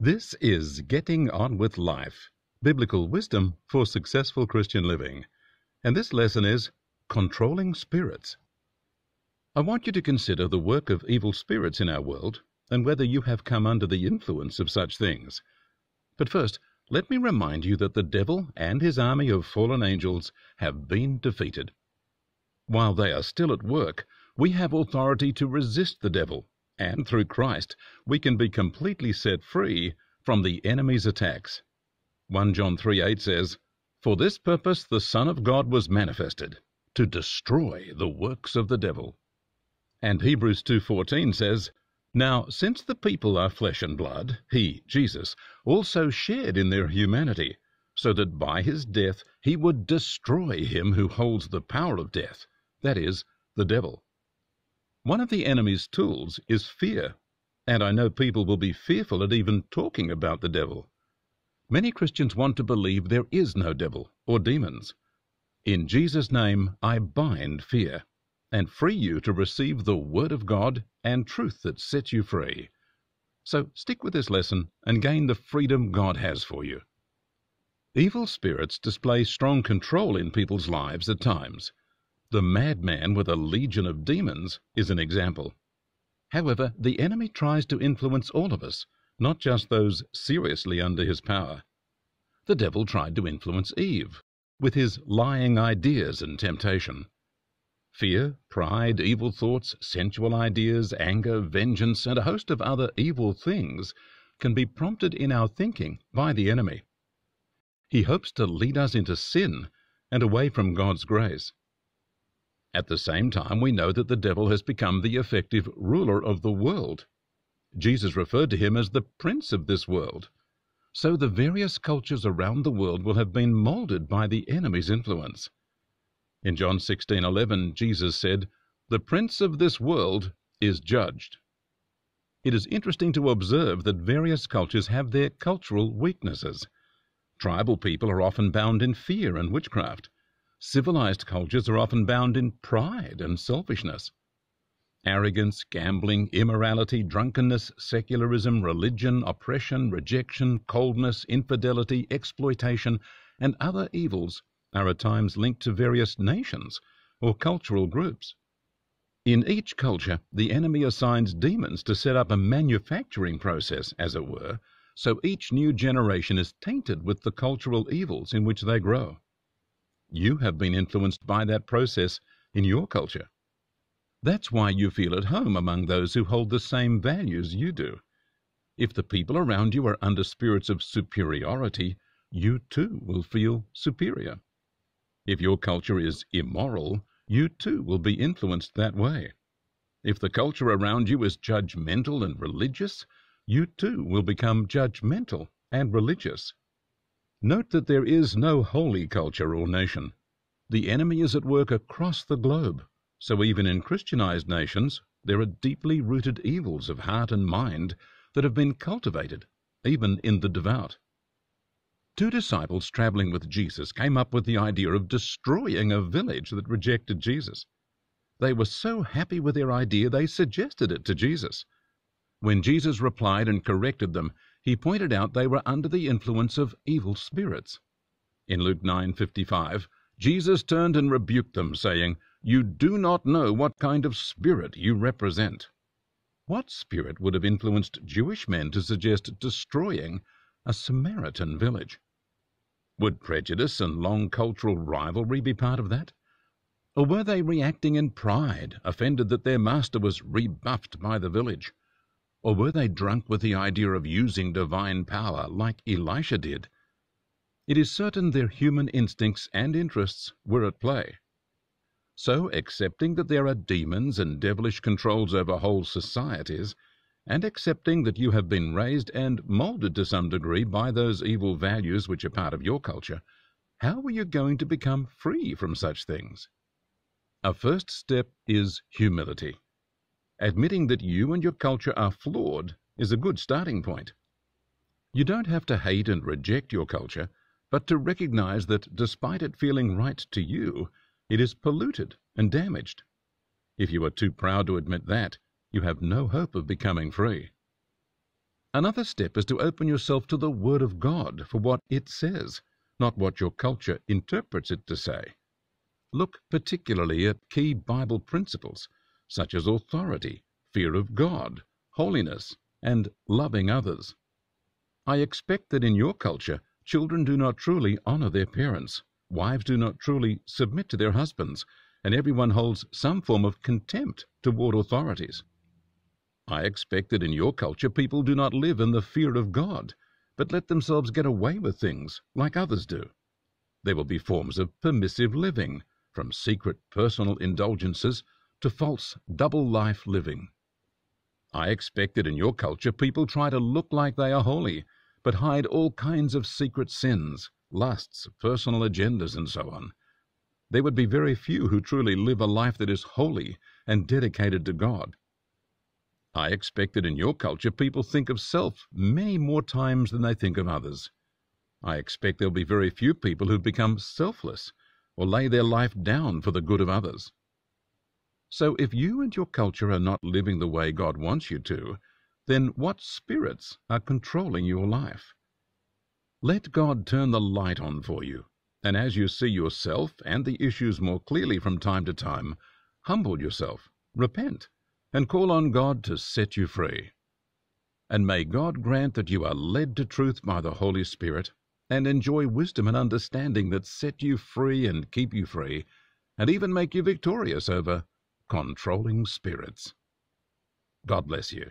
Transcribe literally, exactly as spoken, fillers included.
This is Getting On With Life, Biblical Wisdom for Successful Christian Living, and this lesson is Controlling Spirits. I want you to consider the work of evil spirits in our world and whether you have come under the influence of such things. But first, let me remind you that the devil and his army of fallen angels have been defeated. While they are still at work, we have authority to resist the devil, and through Christ we can be completely set free from the enemy's attacks. First John three eight says, "For this purpose the Son of God was manifested, to destroy the works of the devil." And Hebrews two fourteen says, "Now since the people are flesh and blood, he, Jesus, also shared in their humanity, so that by his death he would destroy him who holds the power of death, that is, the devil." One of the enemy's tools is fear, and I know people will be fearful at even talking about the devil. Many Christians want to believe there is no devil or demons. In Jesus' name, I bind fear and free you to receive the Word of God and truth that sets you free. So stick with this lesson and gain the freedom God has for you. Evil spirits display strong control in people's lives at times. The madman with a legion of demons is an example. However, the enemy tries to influence all of us, not just those seriously under his power. The devil tried to influence Eve with his lying ideas and temptation. Fear, pride, evil thoughts, sensual ideas, anger, vengeance, and a host of other evil things can be prompted in our thinking by the enemy. He hopes to lead us into sin and away from God's grace. At the same time, we know that the devil has become the effective ruler of the world. Jesus referred to him as the prince of this world. So the various cultures around the world will have been molded by the enemy's influence. In John sixteen eleven, Jesus said, "The prince of this world is judged." It is interesting to observe that various cultures have their cultural weaknesses. Tribal people are often bound in fear and witchcraft. Civilized cultures are often bound in pride and selfishness. Arrogance, gambling, immorality, drunkenness, secularism, religion, oppression, rejection, coldness, infidelity, exploitation, and other evils are at times linked to various nations or cultural groups. In each culture, the enemy assigns demons to set up a manufacturing process, as it were, so each new generation is tainted with the cultural evils in which they grow. You have been influenced by that process in your culture. That's why you feel at home among those who hold the same values you do. If the people around you are under spirits of superiority, you too will feel superior. If your culture is immoral, you too will be influenced that way. If the culture around you is judgmental and religious, you too will become judgmental and religious. Note that there is no holy culture or nation. The enemy is at work across the globe, so even in Christianized nations there are deeply rooted evils of heart and mind that have been cultivated, even in the devout. Two disciples traveling with Jesus came up with the idea of destroying a village that rejected Jesus. They were so happy with their idea they suggested it to Jesus. When Jesus replied and corrected them, He pointed out they were under the influence of evil spirits. In Luke nine fifty-five, Jesus turned and rebuked them, saying, "You do not know what kind of spirit you represent." What spirit would have influenced Jewish men to suggest destroying a Samaritan village? Would prejudice and long cultural rivalry be part of that? Or were they reacting in pride, offended that their master was rebuffed by the village? Or were they drunk with the idea of using divine power like Elisha did? It is certain their human instincts and interests were at play. So, accepting that there are demons and devilish controls over whole societies, and accepting that you have been raised and molded to some degree by those evil values which are part of your culture, how are you going to become free from such things? Our first step is humility. Admitting that you and your culture are flawed is a good starting point. You don't have to hate and reject your culture, but to recognize that despite it feeling right to you, it is polluted and damaged. If you are too proud to admit that, you have no hope of becoming free. Another step is to open yourself to the Word of God for what it says, not what your culture interprets it to say. Look particularly at key Bible principles, such as authority, fear of God, holiness, and loving others. I expect that in your culture, children do not truly honor their parents, wives do not truly submit to their husbands, and everyone holds some form of contempt toward authorities. I expect that in your culture, people do not live in the fear of God, but let themselves get away with things like others do. There will be forms of permissive living, from secret personal indulgences to false double-life living. I expect that in your culture, people try to look like they are holy, but hide all kinds of secret sins, lusts, personal agendas, and so on. There would be very few who truly live a life that is holy and dedicated to God. I expect that in your culture, people think of self many more times than they think of others. I expect there will be very few people who become selfless or lay their life down for the good of others. So if you and your culture are not living the way God wants you to, then what spirits are controlling your life? Let God turn the light on for you, and as you see yourself and the issues more clearly from time to time, humble yourself, repent, and call on God to set you free. And may God grant that you are led to truth by the Holy Spirit, and enjoy wisdom and understanding that set you free and keep you free, and even make you victorious over controlling spirits. God bless you.